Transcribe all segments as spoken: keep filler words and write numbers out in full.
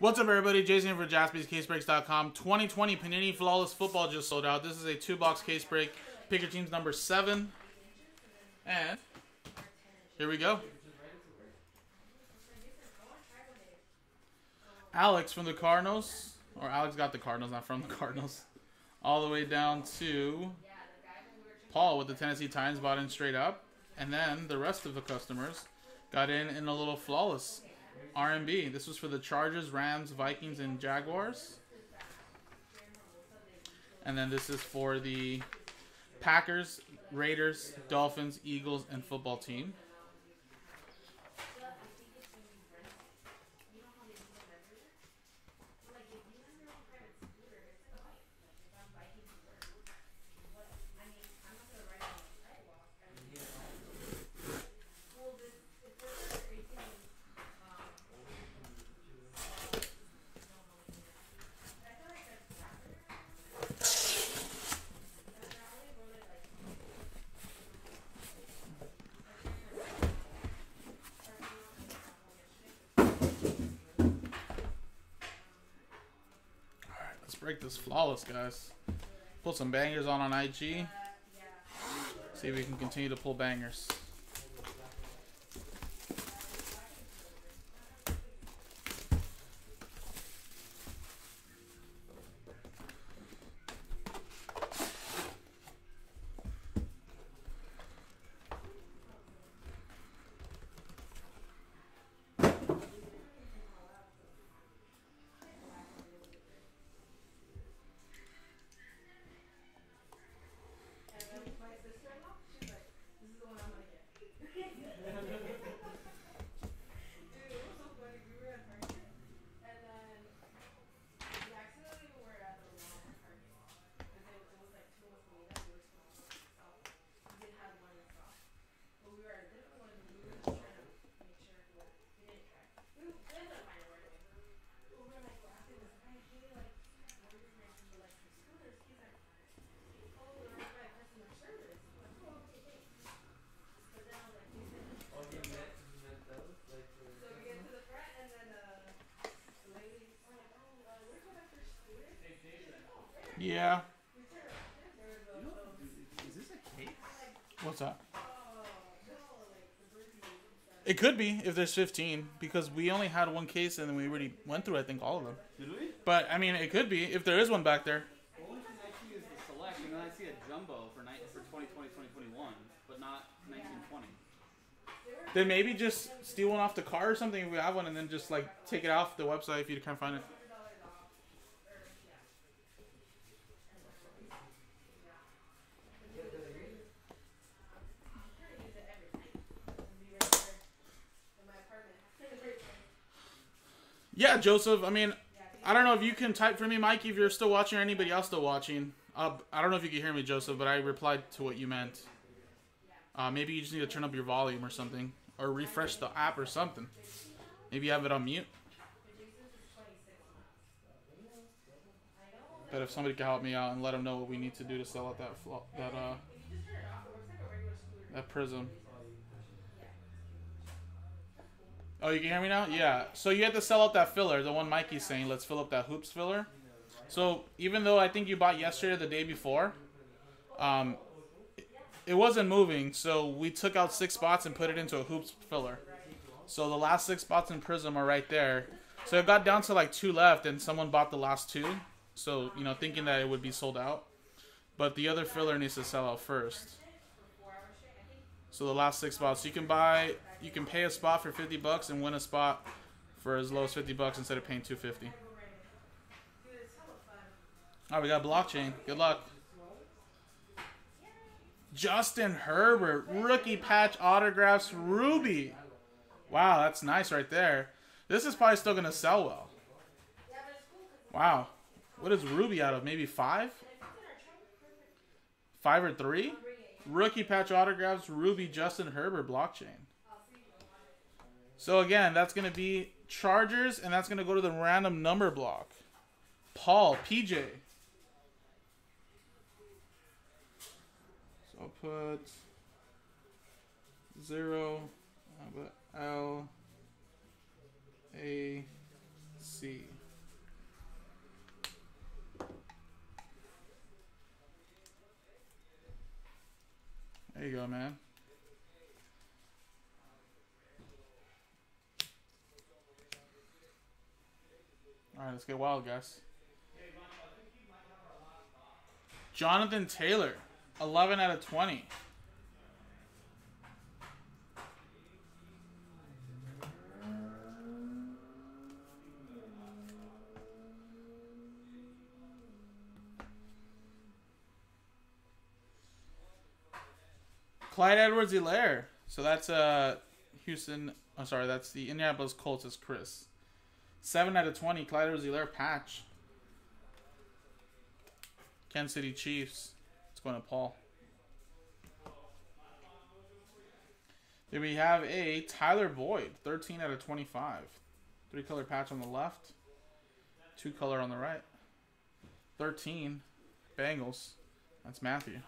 What's up, everybody? Jason for Jaspi's Casebreaks dot com. twenty twenty Panini Flawless Football just sold out. This is a two-box case break. Pick your team's number seven. And here we go. Alex from the Cardinals. Or Alex got the Cardinals, not from the Cardinals. All the way down to Paul with the Tennessee Titans, bought in straight up. And then the rest of the customers got in in a little flawless R and B. This was for the Chargers, Rams, Vikings, and Jaguars. And then this is for the Packers, Raiders, Dolphins, Eagles, and football team. Break this flawless, guys. Pull some bangers on on I G. See if we can continue to pull bangers. Yeah. Is this a case? What's that? It could be if there's fifteen, because we only had one case and then we already went through, I think, all of them. Did we? But, I mean, it could be if there is one back there. Well, what if I choose the select and then I see a jumbo for twenty twenty, twenty twenty-one, but not nineteen twenty? Then maybe just steal one off the car or something if we have one, and then just, like, take it off the website if you can't find it. Yeah, Joseph, I mean, I don't know if you can type for me, Mikey, if you're still watching or anybody else still watching. Uh, I don't know if you can hear me, Joseph, but I replied to what you meant. Uh, maybe you just need to turn up your volume or something, or refresh the app or something. Maybe you have it on mute. But if somebody could help me out and let them know what we need to do to sell out that, that, uh, that prism. Oh, you can hear me now? Yeah. So you have to sell out that filler, the one Mikey's saying, let's fill up that hoops filler. So even though I think you bought yesterday or the day before, um, it wasn't moving, so we took out six spots and put it into a hoops filler. So the last six spots in Prism are right there. So it got down to like two left, and someone bought the last two. So, you know, thinking that it would be sold out. But the other filler needs to sell out first. So the last six spots, you can buy, you can pay a spot for fifty bucks and win a spot for as low as fifty bucks instead of paying two fifty. All right, we got blockchain. Good luck. Justin Herbert, rookie patch autographs, Ruby. Wow, that's nice right there. This is probably still going to sell well. Wow. What is Ruby out of? Maybe five? Five or three? Rookie patch autographs, Ruby, Justin Herbert, blockchain. So again, that's going to be Chargers, and that's going to go to the random number block. Paul, P J. So I'll put zero, I'll put L, A, C. on, man. All right, let's get wild, guys. Jonathan Taylor, eleven out of twenty. Clyde Edwards-Elaire. So that's uh, Houston. I'm oh, sorry, that's the Indianapolis Colts is Chris. seven out of twenty. Clyde Edwards-Elaire patch. Kansas City Chiefs. It's going to Paul. Then we have a Tyler Boyd. thirteen out of twenty-five. Three color patch on the left. Two color on the right. thirteen. Bengals. That's Matthew.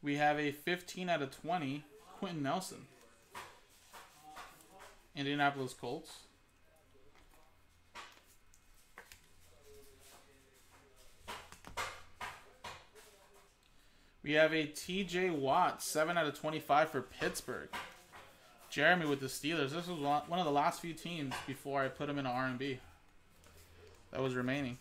We have a fifteen out of twenty, Quentin Nelson. Indianapolis Colts. We have a T J Watt, seven out of twenty-five for Pittsburgh. Jeremy with the Steelers. This was one of the last few teams before I put him in an R and B. That was remaining.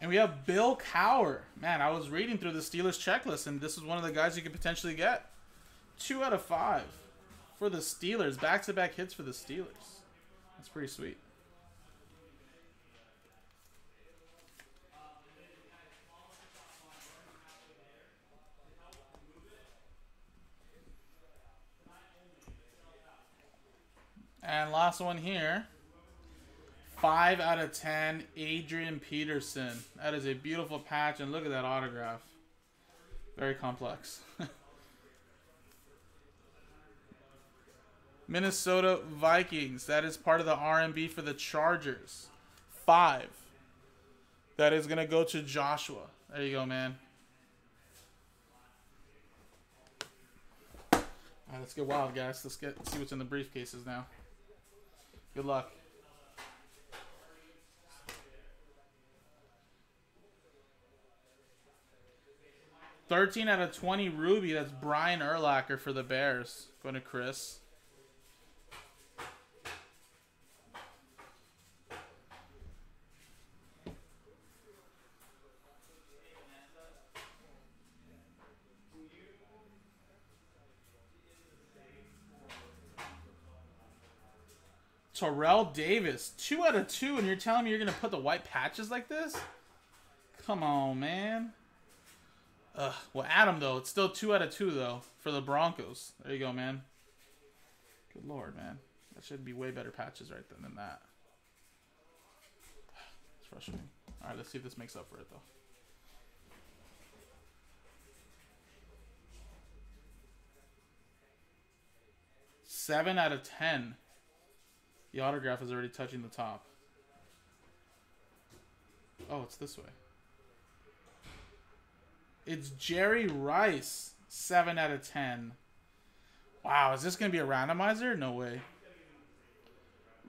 And we have Bill Cowher. Man, I was reading through the Steelers checklist, and this is one of the guys you could potentially get. Two out of five for the Steelers. Back-to-back hits for the Steelers. That's pretty sweet. And last one here. five out of ten, Adrian Peterson. That is a beautiful patch, and look at that autograph. Very complex. Minnesota Vikings. That is part of the R and B for the Chargers. Five. That is going to go to Joshua. There you go, man. All right, let's get wild, guys. Let's get see what's in the briefcases now. Good luck. thirteen out of twenty Ruby. That's Brian Urlacher for the Bears. Going to Chris. Terrell Davis. two out of two, and you're telling me you're going to put the white patches like this? Come on, man. Uh, well, Adam, though, it's still two out of two, though, for the Broncos. There you go, man. Good Lord, man. That should be way better patches right then than that. It's frustrating. All right, let's see if this makes up for it, though. Seven out of ten. The autograph is already touching the top. Oh, it's this way. It's Jerry Rice, seven out of ten. Wow, is this going to be a randomizer? No way.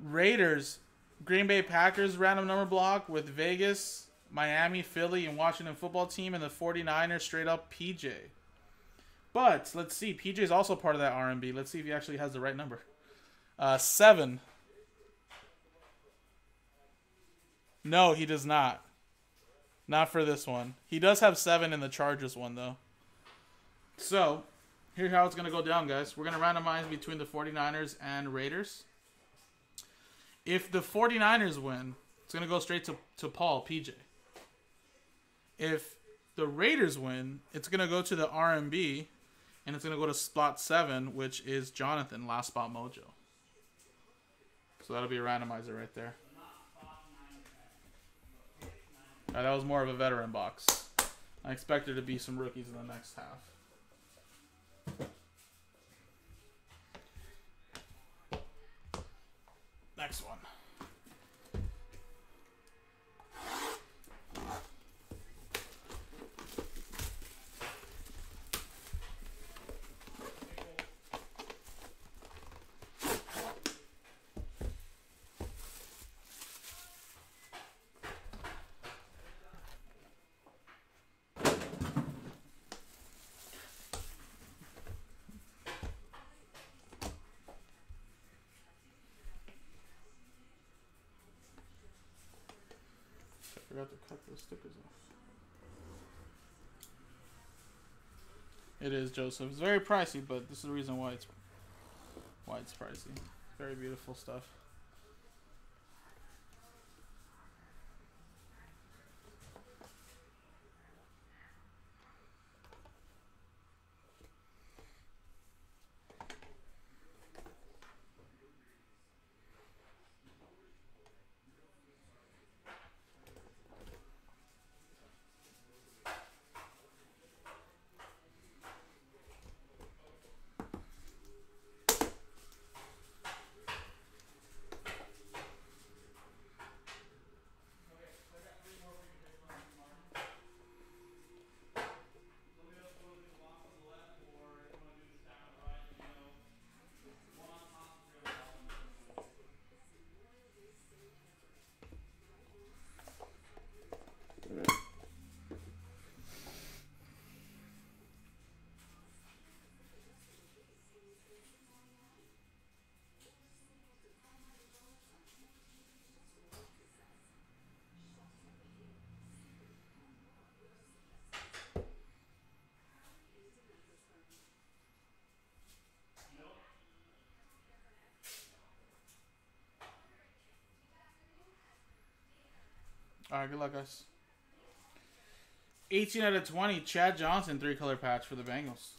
Raiders, Green Bay Packers, random number block with Vegas, Miami, Philly, and Washington football team, and the forty-niners straight up P J. But, let's see, P J is also part of that R and B. Let's see if he actually has the right number. Uh, seven. No, he does not. Not for this one. He does have seven in the Chargers one, though. So, here's how it's going to go down, guys. We're going to randomize between the forty-niners and Raiders. If the forty-niners win, it's going to go straight to, to Paul, P J. If the Raiders win, it's going to go to the R and B, and it's going to go to spot seven, which is Jonathan, last spot mojo. So that'll be a randomizer right there. Right, that was more of a veteran box. I expect there to be some rookies in the next half. Next one. forgot to cut those stickers off. It is, Joseph. It's very pricey, but this is the reason why it's why it's pricey. Very beautiful stuff. All right, good luck, guys. eighteen out of twenty, Chad Johnson, three-color patch for the Bengals.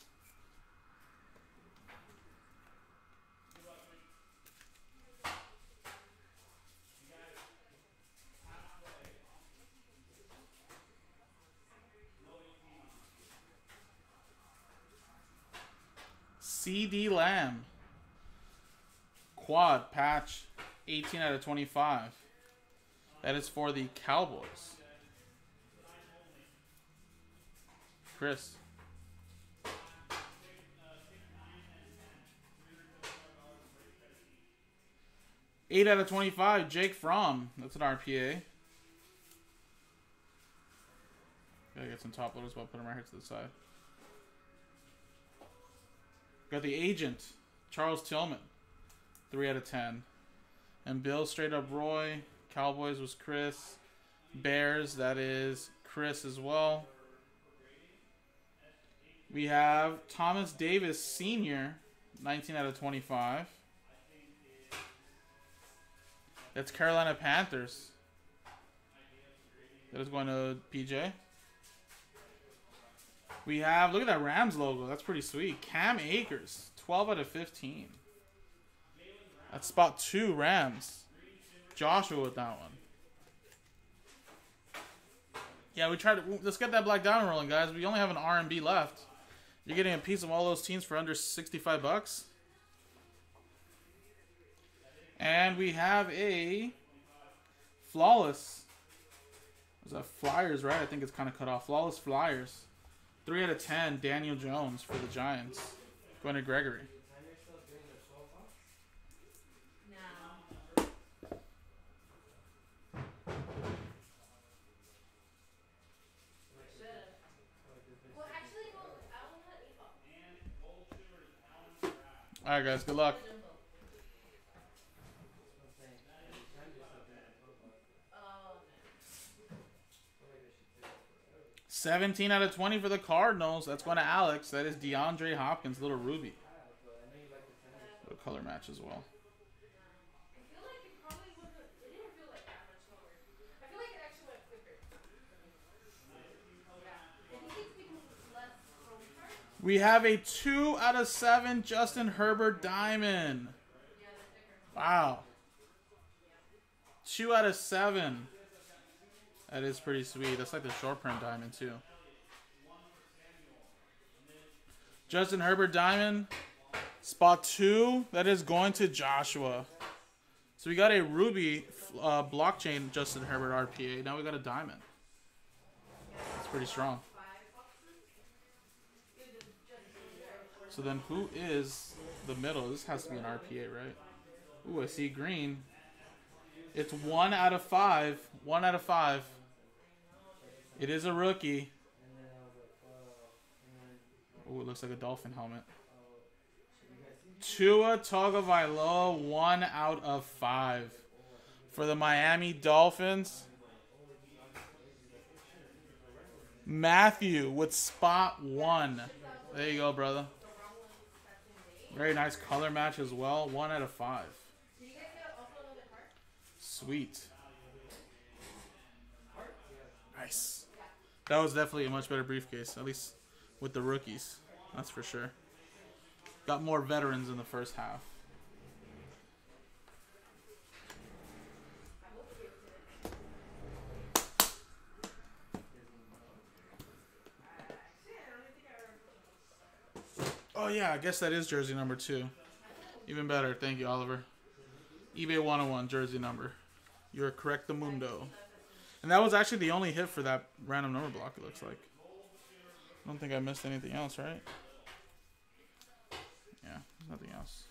C D Lamb, quad patch, eighteen out of twenty-five. That is for the Cowboys. Chris. eight out of twenty-five, Jake Fromm. That's an R P A. Gotta get some top loaders, but I'll put them right here to the side. Got the agent, Charles Tillman. three out of ten. And Bill straight up Roy. Cowboys was Chris. Bears, that is Chris as well. We have Thomas Davis Senior, nineteen out of twenty-five. That's Carolina Panthers. That is going to P J. We have, look at that Rams logo. That's pretty sweet. Cam Akers, twelve out of fifteen. That's spot two Rams. Joshua with that one. Yeah, we tried to... Let's get that Black Diamond rolling, guys. We only have an R and B left. You're getting a piece of all those teams for under sixty-five bucks. And we have a Flawless. Was that Flyers, right? I think it's kind of cut off. Flawless Flyers. three out of ten, Daniel Jones for the Giants. Going to Gregory. All right, guys. Good luck. seventeen out of twenty for the Cardinals. That's going to Alex. That is DeAndre Hopkins, little ruby. Little color match as well. We have a two out of seven Justin Herbert Diamond. Wow. two out of seven. That is pretty sweet. That's like the short print Diamond, too. Justin Herbert Diamond. Spot two. That is going to Joshua. So we got a Ruby uh, blockchain Justin Herbert R P A. Now we got a Diamond. That's pretty strong. So then who is the middle? This has to be an R P A, right? Ooh, I see green. It's one out of five. One out of five. It is a rookie. Ooh, it looks like a dolphin helmet. Tua Tagovailoa, one out of five. For the Miami Dolphins, Matthew with spot one. There you go, brother. Very nice color match as well. One out of five. Sweet. Nice. That was definitely a much better briefcase, at least with the rookies. That's for sure. Got more veterans in the first half. Oh, yeah, I guess that is jersey number two. Even better. Thank you, Oliver. eBay one oh one, jersey number. You're correct, the Mundo. And that was actually the only hit for that random number block, it looks like. I don't think I missed anything else, right? Yeah, nothing else.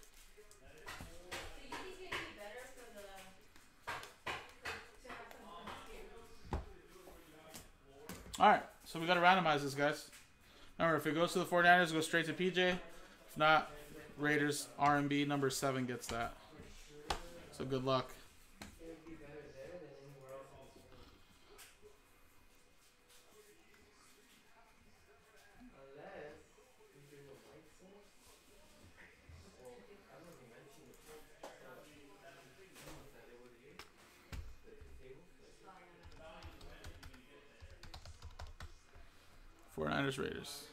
All right, so we got to randomize this, guys. Remember, if it goes to the forty-niners, it goes straight to P J. If not, Raiders R M B number seven gets that. So good luck. forty-niners Raiders.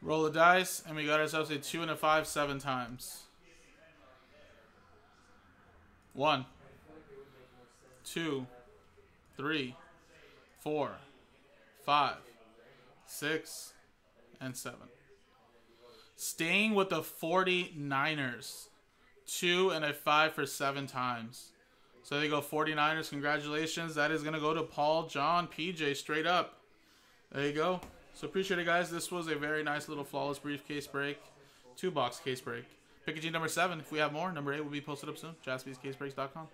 Roll the dice, and we got ourselves a two and a five seven times. One, two, three, four, five, six, and seven. Staying with the forty-niners. Two and a five for seven times. So they go forty-niners. Congratulations. That is going to go to Paul, John, P J straight up. There you go. So appreciate it, guys. This was a very nice little flawless briefcase break. Two box case break. Pick a G number seven. If we have more, number eight will be posted up soon. Jaspi's Casebreaks dot com.